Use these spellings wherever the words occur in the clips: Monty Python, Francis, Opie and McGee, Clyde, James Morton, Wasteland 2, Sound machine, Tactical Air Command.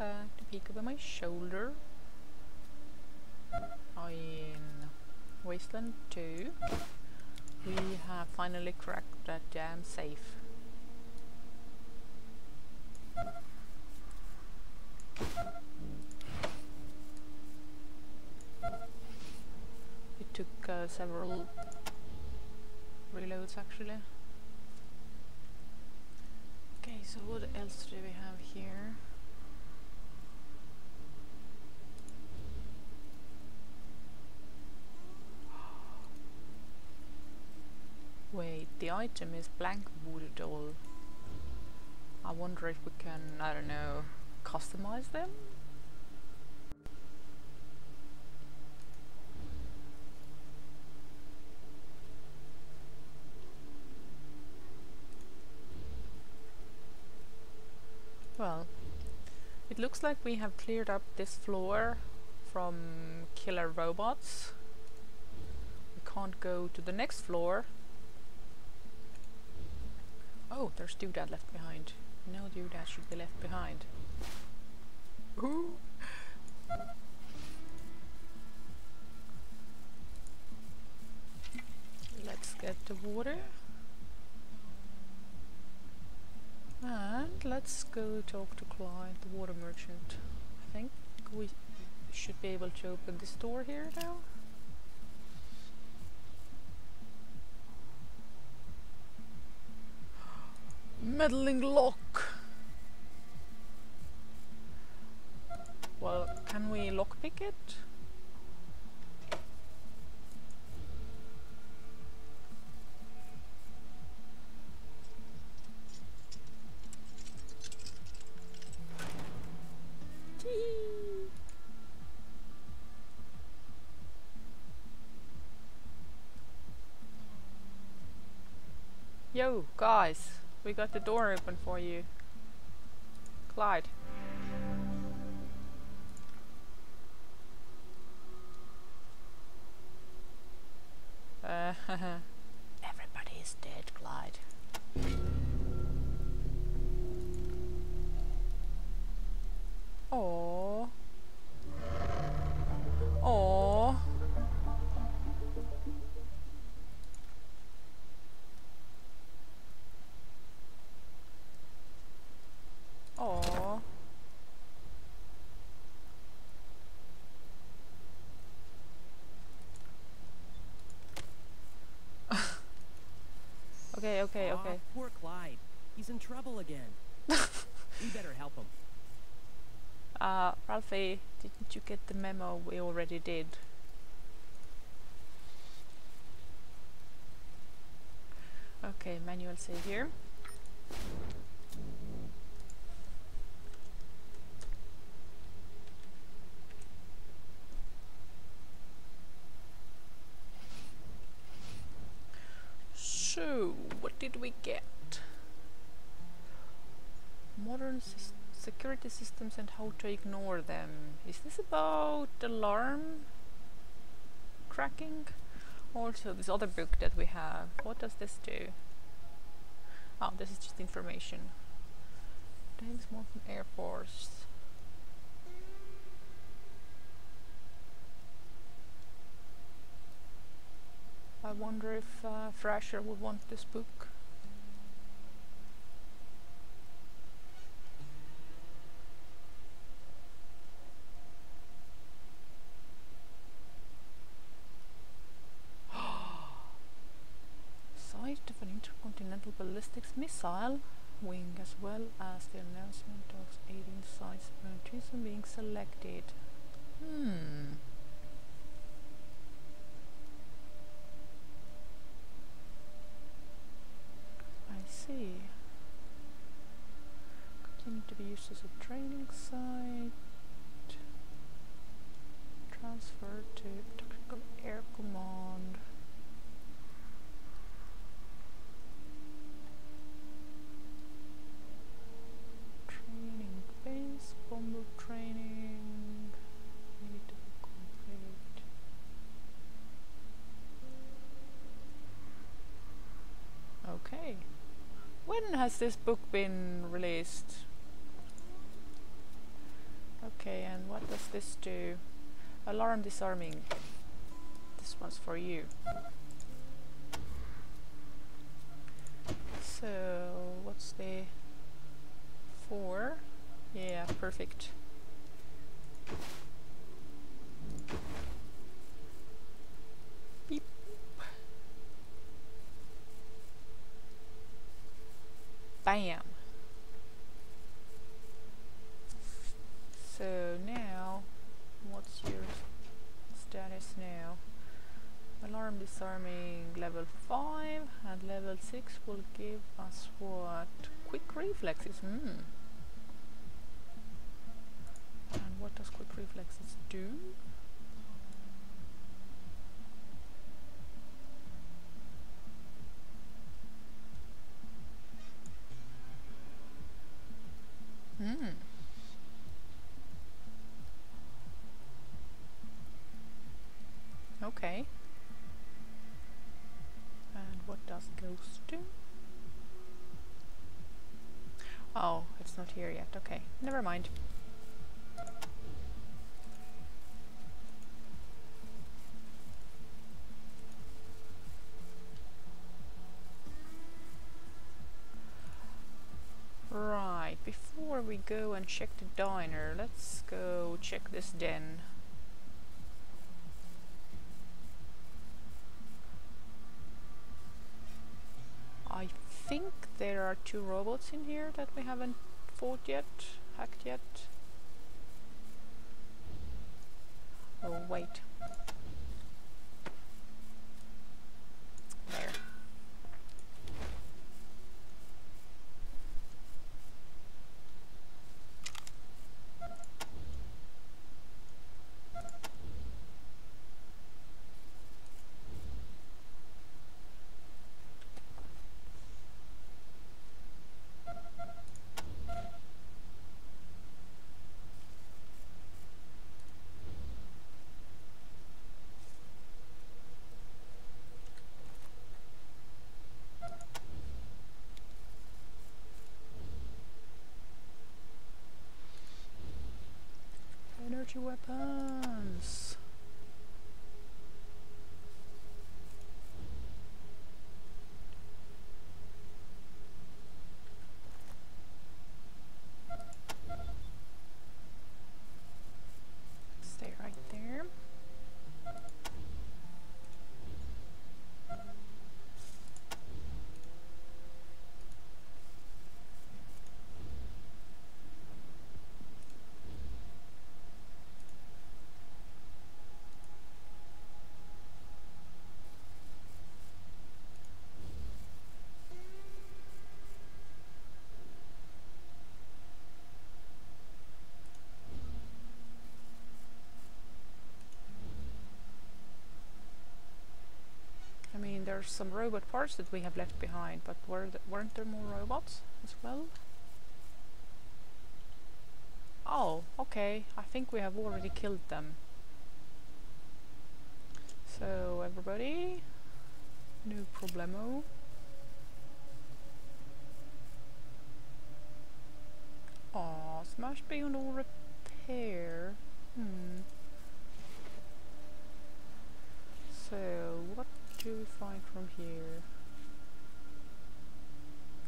back to peek over my shoulder. In Wasteland 2, we have finally cracked that damn safe. It took several reloads actually. Okay, so what else do we have here? Wait, the item is blank voodoo doll. I wonder if we can, I don't know, customize them? Well, it looks like we have cleared up this floor from killer robots. We can't go to the next floor. Oh, there's doodad left behind. No doodad should be left behind. Ooh. Let's get the water. And let's go talk to Clyde, the water merchant. I think we should be able to open this door here now. Meddling lock! Well, can we lockpick it? Yo, guys, we got the door open for you. Clyde. Everybody is dead, Clyde. Oh. Oh. Oh. Okay. Poor Clyde. He's in trouble again. We better help him. Ralphie, didn't you get the memo? We already did. Okay, manual save here. So, what did we get? Modern security systems and how to ignore them. Is this about alarm cracking? Also, this other book that we have. What does this do? Oh, this is just information. James Morton Air Force. I wonder if Thrasher would want this book. Sight of an intercontinental ballistics missile wing, as well as the announcement of 18 sites of being selected. See. Continue to be used as a training site. Transfer to Tactical Air Command. Training base, bomber training. Need to be complete. Okay. When has this book been released? this do? Alarm disarming. This one's for you. So, what's the 4? Yeah, perfect. Beep. Bam. So now, what's your status now? Alarm disarming level 5 and level 6 will give us what? Quick reflexes. And what does quick reflexes do? Okay. And what does ghost do? Oh, it's not here yet. Okay, never mind. Right, before we go and check the diner, let's go check this den. I think there are 2 robots in here that we haven't fought yet, hacked yet. Oh wait. There. Weapons. Stay right there. There's some robot parts that we have left behind, but weren't there more robots as well? Oh, okay, I think we have already killed them. So everybody, no problemo. Oh, smash beyond all repair. So what do we find from here?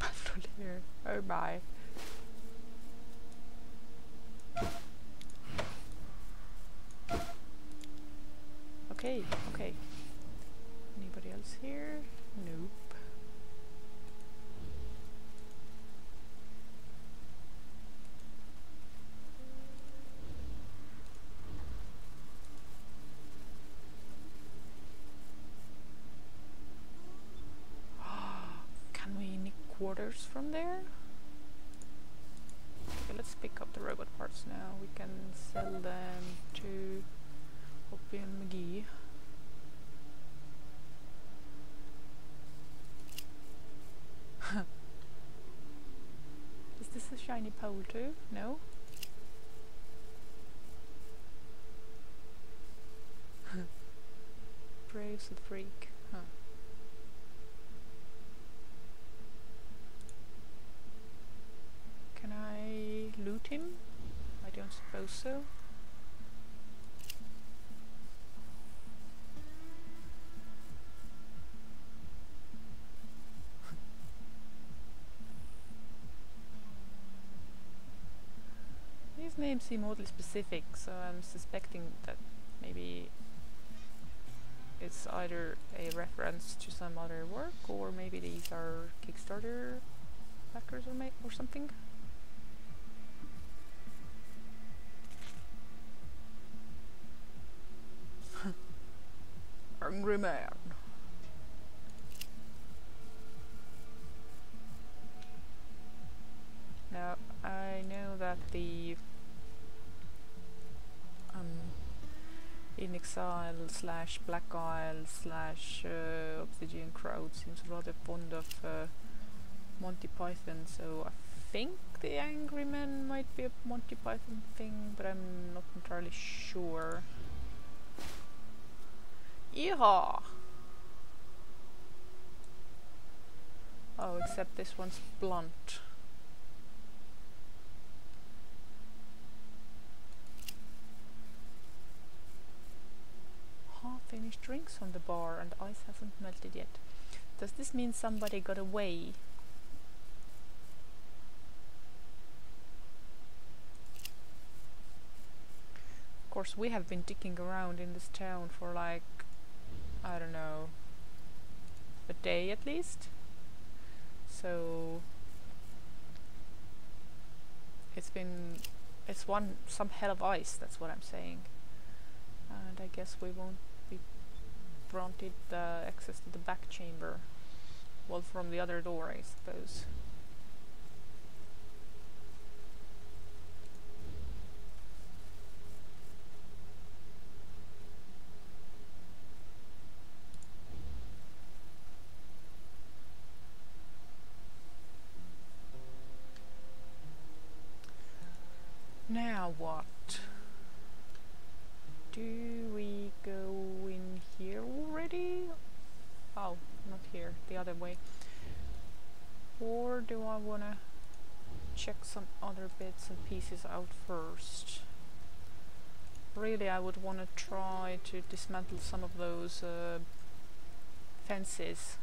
From here. Oh my. Okay, okay. Anybody else here? Nope. From there. Okay, let's pick up the robot parts now. We can sell them to Opie and McGee. Is this a shiny pole too? No? Braves the freak. Huh. Can I loot him? I don't suppose so. His names seem oddly specific, so I'm suspecting that maybe it's either a reference to some other work, or maybe these are Kickstarter backers or something. Angry man. Now, I know that the In Exile / Black Isle / Obsidian Crowd seems rather fond of Monty Python, so I think the Angry Man might be a Monty Python thing, but I'm not entirely sure. Yeehaw! Oh, except this one's blunt. Half-finished drinks on the bar and ice hasn't melted yet. Does this mean somebody got away? Of course, we have been dicking around in this town for like, I don't know, a day at least, so it's some hell of ice, that's what I'm saying, and I guess we won't be granted access to the back chamber, well, from the other door, I suppose. Now what? Do we go in here already? Oh, not here, the other way. Or do I wanna check some other bits and pieces out first? Really, I would wanna try to dismantle some of those fences.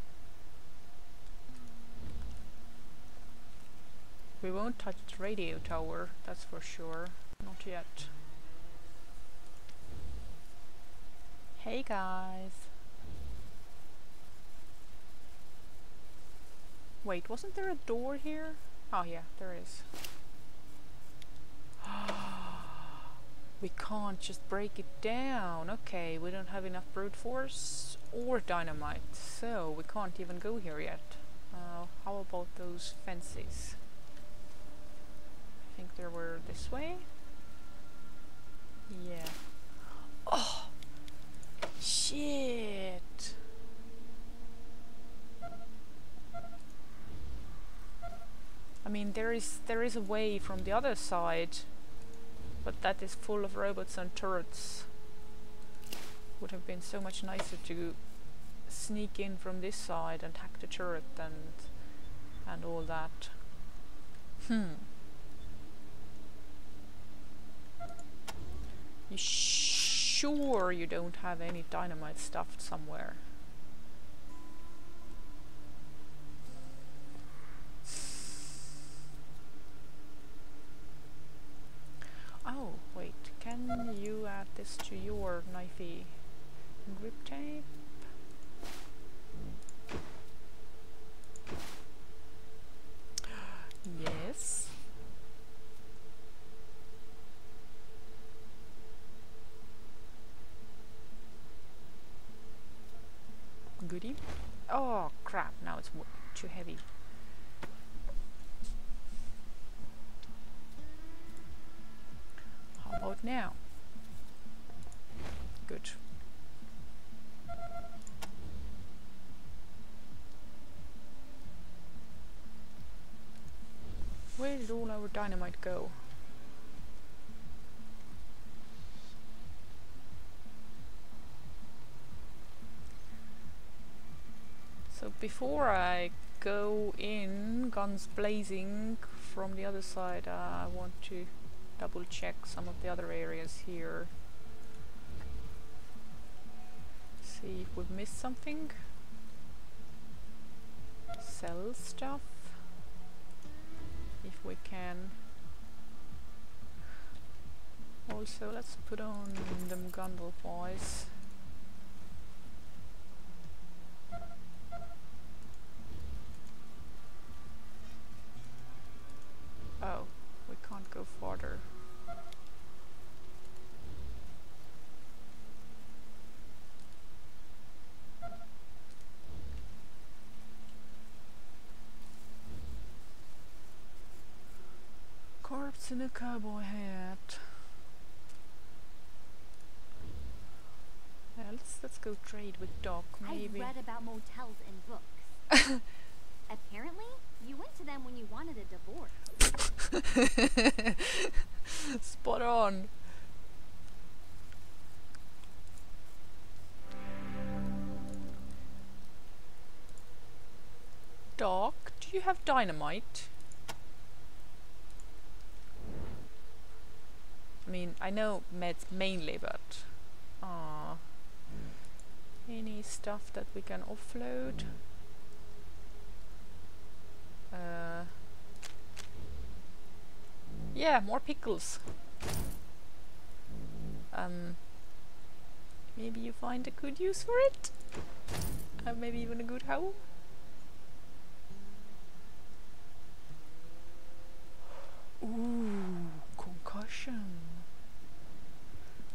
We won't touch the radio tower, that's for sure. Not yet. Hey guys! Wait, wasn't there a door here? Oh yeah, there is. We can't just break it down. Okay, we don't have enough brute force or dynamite, so we can't even go here yet. How about those fences? I think there were this way. Yeah. Oh! Shit! I mean, there is a way from the other side, but that is full of robots and turrets. Would have been so much nicer to sneak in from this side and hack the turret and all that. You sure you don't have any dynamite stuffed somewhere? Oh, wait, can you add this to your knifey grip tape? Yes. Goodie. Oh crap, now it's too heavy. How about now? Good. Where did all our dynamite go? So before I go in, guns blazing from the other side, I want to double check some of the other areas here. See if we've missed something. Sell stuff, if we can. Also, let's put on them Gumball boys. Oh, we can't go farther. Corpse in a cowboy hat. Let's go trade with Doc, maybe. I read about motels in books. Apparently, you went to them when you wanted a divorce. Spot on. Doc, do you have dynamite? I mean, I know meds mainly, but... Any stuff that we can offload? Yeah, more pickles. Maybe you find a good use for it? Maybe even a good home? Ooh, concussion.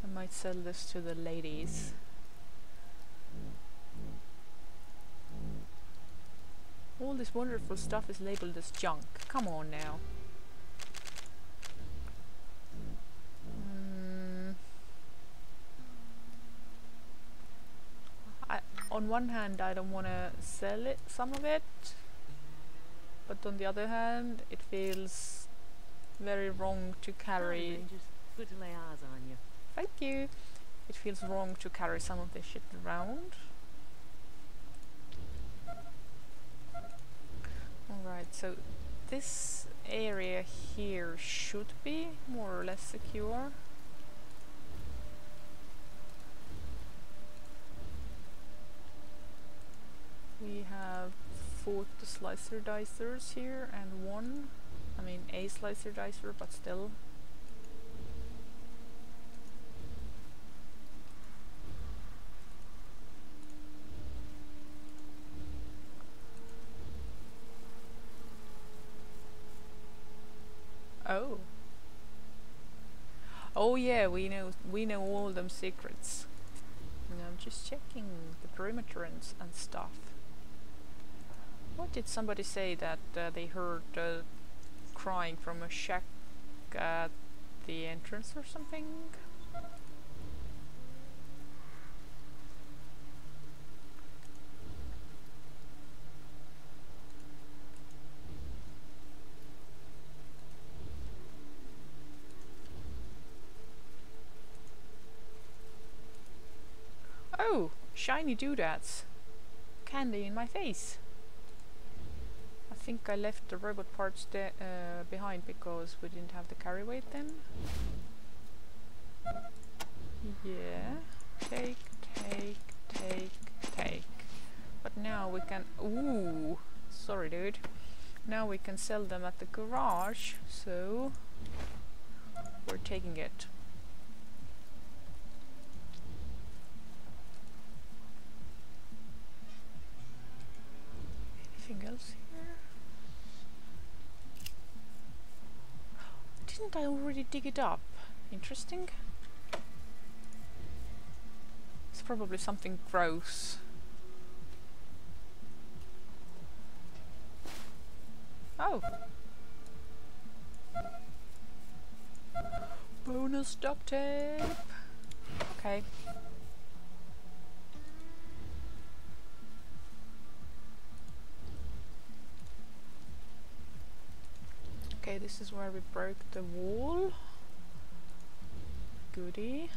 I might sell this to the ladies. All this wonderful stuff is labeled as junk. Come on now. On one hand, I don't want to sell it, some of it, but on the other hand, it feels very wrong to carry. Good to lay eyes on you. Thank you. It feels wrong to carry some of this shit around. Alright, so this area here should be more or less secure. We have 4 slicer dicers here and a slicer dicer, but still. Oh yeah, we know all them secrets. And I'm just checking the perimeter and stuff. What did somebody say that they heard crying from a shack at the entrance or something? Shiny doodads. Candy in my face. I think I left the robot parts behind because we didn't have the carry weight then. Yeah. Take, take, take, take. But now we can... Ooh! Sorry, dude. Now we can sell them at the garage, so... We're taking it. Anything else here? Didn't I already dig it up? Interesting. It's probably something gross. Oh! Bonus duct tape! Okay. Okay, this is where we broke the wall. Goody.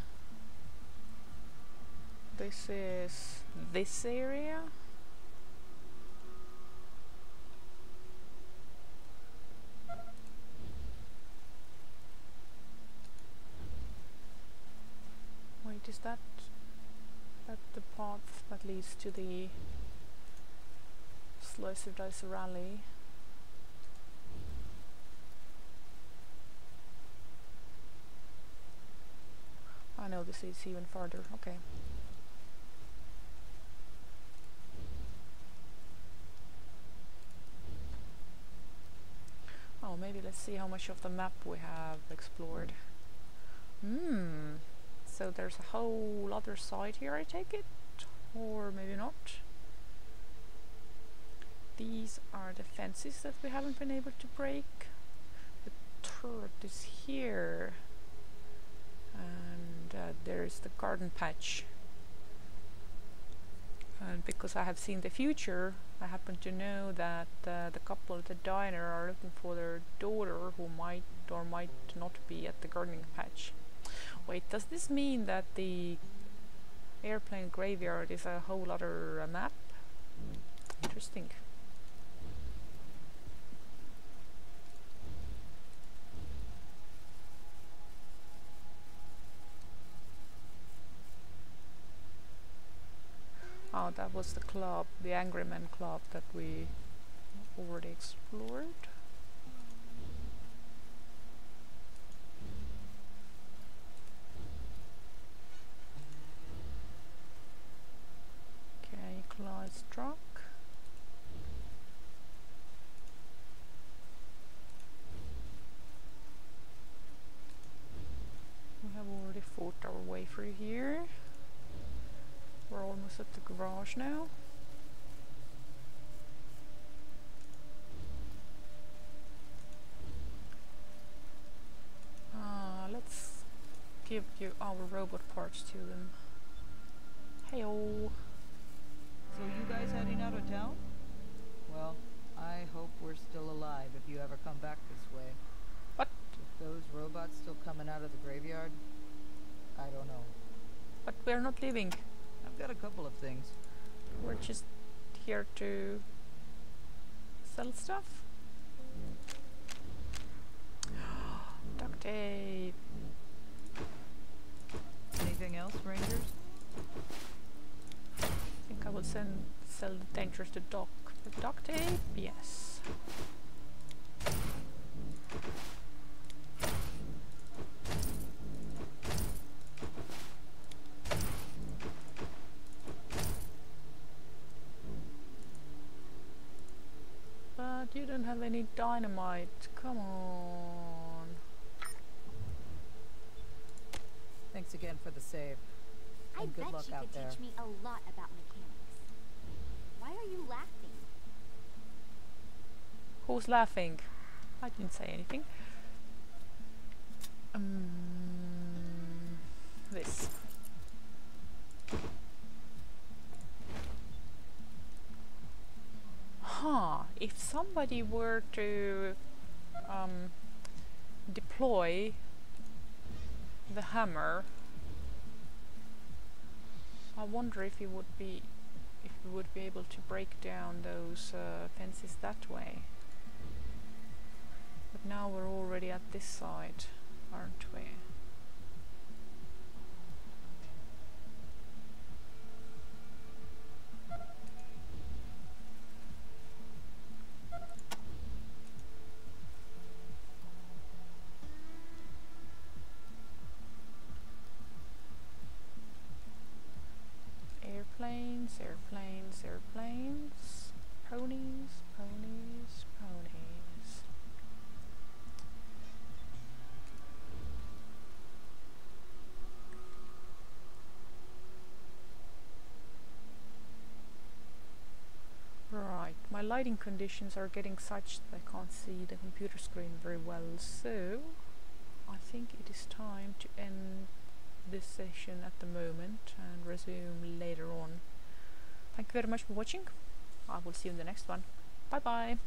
This is this area. Wait, is that the path that leads to the Slicer Dice Rally? obviously it's even farther. Okay. Oh, maybe let's see how much of the map we have explored. So there's a whole other side here, I take it? Or maybe not. These are the fences that we haven't been able to break. The turret is here. And there is the garden patch. And because I have seen the future, I happen to know that the couple at the diner are looking for their daughter who might or might not be at the gardening patch. Wait, does this mean that the airplane graveyard is a whole other map? Interesting. Oh, that was the club, the Angry Men Club that we already explored. Okay, Clyde's truck. We have already fought our way through here. We're almost at the garage now. Let's give you our robot parts to them. Hey-o! So you guys heading out of town? Well, I hope we're still alive if you ever come back this way. What? If those robots still coming out of the graveyard? I don't know. But we're not leaving. I've got a couple of things. We're just here to sell stuff. Duct tape. Anything else, Rangers? I think I will sell the dangerous to dock. The duct tape, yes. You don't have any dynamite. Come on. Thanks again for the save. I bet you could teach me a lot about mechanics. Why are you laughing? Who's laughing? I didn't say anything. This. If somebody were to deploy the hammer, I wonder if you would be able to break down those fences that way. But now we're already at this side, aren't we? Airplanes, airplanes, ponies, ponies, ponies. Right, my lighting conditions are getting such that I can't see the computer screen very well, so I think it is time to end this session at the moment and resume later on. Thank you very much for watching. I will see you in the next one. Bye bye!